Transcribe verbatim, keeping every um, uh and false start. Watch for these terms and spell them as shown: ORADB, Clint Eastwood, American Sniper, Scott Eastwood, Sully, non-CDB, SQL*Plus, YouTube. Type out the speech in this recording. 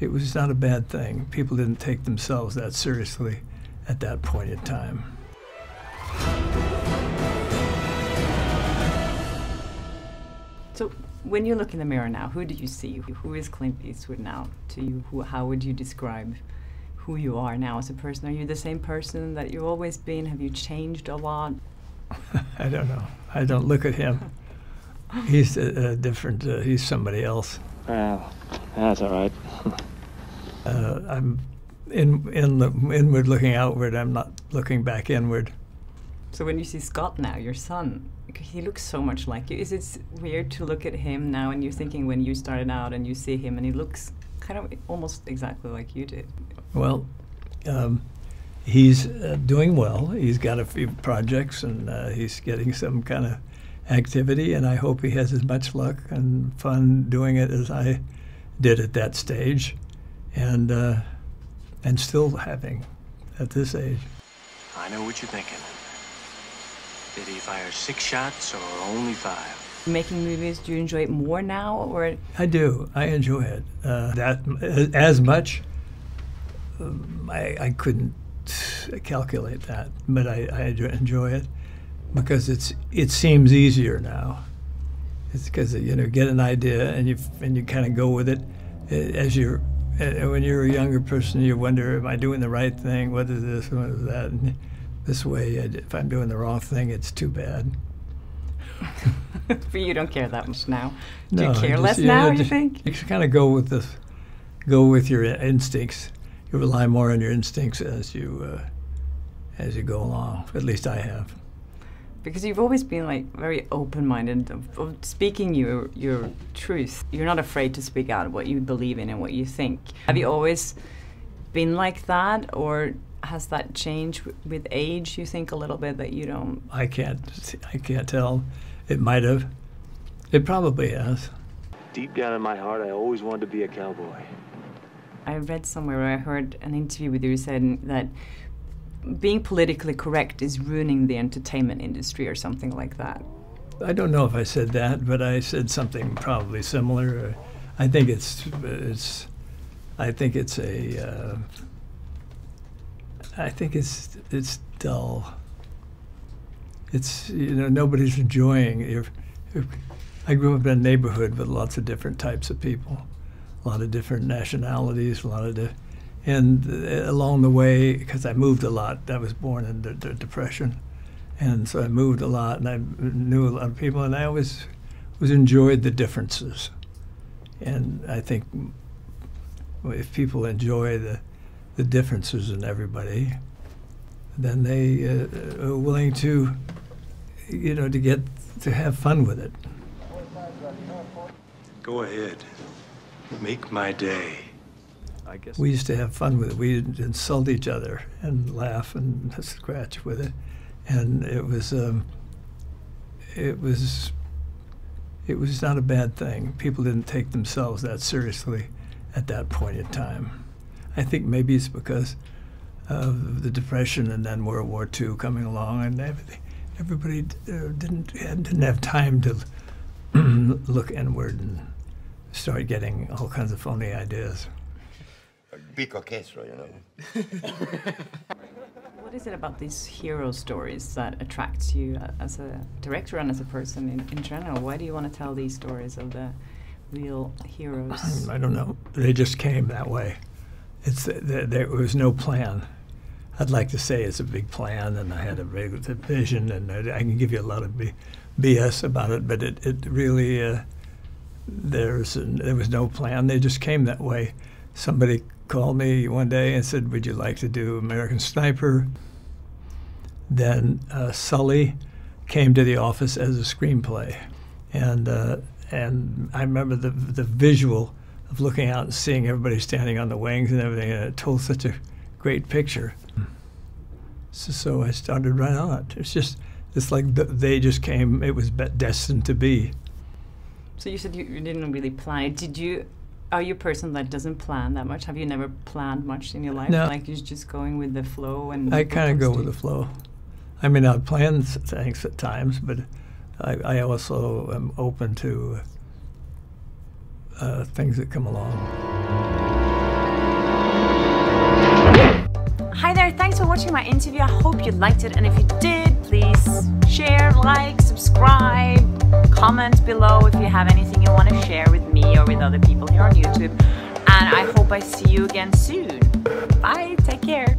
it was not a bad thing. People didn't take themselves that seriously at that point in time. So when you look in the mirror now, who do you see? Who is Clint Eastwood now to you? Who, how would you describe who you are now as a person? Are you the same person that you've always been? Have you changed a lot? I don't know. I don't look at him. He's a, a different, uh, he's somebody else. Well, that's all right. uh, I'm in, in the, inward looking outward. I'm not looking back inward. So when you see Scott now, your son, he looks so much like you. Is it weird to look at him now and you're thinking when you started out and you see him and he looks kind of almost exactly like you did? Well, um, he's uh, doing well. He's got a few projects and uh, he's getting some kind of activity, and I hope he has as much luck and fun doing it as I did at that stage, and uh, and still having at this age. I know what you're thinking. Did he fire six shots or only five? Making movies, do you enjoy it more now, or? I do. I enjoy it. Uh, that as much. Um, I I couldn't calculate that, but I, I enjoy it. Because it's it seems easier now. It's because you know get an idea and you and you kind of go with it. As you're when you're a younger person, you wonder, am I doing the right thing? What is this? What is that? And this way, if I'm doing the wrong thing, it's too bad. But you don't care that much now. Do no, you care just, less you now? Know, you just, think you kind of go with the go with your instincts. You rely more on your instincts as you uh, as you go along. At least I have. Because you've always been like very open-minded of, of speaking your your truth. You're not afraid to speak out what you believe in and what you think. Have you always been like that, or has that changed with age? You think a little bit that you don't. I can't. I can't tell. It might have. It probably has. Deep down in my heart, I always wanted to be a cowboy. I read somewhere, or I heard an interview with you, you said that being politically correct is ruining the entertainment industry or something like that. I don't know if I said that, but I said something probably similar. I think it's, it's I think it's a, uh, I think it's, it's dull. It's, you know, nobody's enjoying it. I grew up in a neighborhood with lots of different types of people, a lot of different nationalities, a lot of different. And uh, along the way, because I moved a lot, I was born in the, the Depression, and so I moved a lot, and I knew a lot of people, and I always, always enjoyed the differences. And I think if people enjoy the, the differences in everybody, then they uh, are willing to, you know, to get to have fun with it. Go ahead, make my day. I guess. We used to have fun with it. We'd insult each other and laugh and scratch with it, and it was um, it was it was not a bad thing. People didn't take themselves that seriously at that point in time. I think maybe it's because of the Depression and then World War Two coming along, and everything. Everybody uh, didn't didn't have time to look inward and start getting all kinds of phony ideas. Pico queso, you know. What is it about these hero stories that attracts you as a director and as a person in, in general? Why do you want to tell these stories of the real heroes? I don't know. They just came that way. It's there, there was no plan. I'd like to say it's a big plan, and I had a big vision, and I, I can give you a lot of B, BS about it, but it, it really uh, there's there was no plan. They just came that way. Somebody called me one day and said, would you like to do American Sniper? Then uh, Sully came to the office as a screenplay. And, uh, and I remember the, the visual of looking out and seeing everybody standing on the wings and everything, and it told such a great picture. So, so I started right on it. It's just, it's like the, they just came, it was destined to be. So you said you, you didn't really plan it. Did you? Are you a person that doesn't plan that much? Have you never planned much in your life? No. Like you're just going with the flow? And I kind of go with the flow. I mean, I plan things at times, but I, I also am open to uh, things that come along. for watching my interview. I hope you liked it, and if you did, please share, like, subscribe, comment below if you have anything you want to share with me or with other people here on YouTube. And I hope I see you again soon. Bye, take care.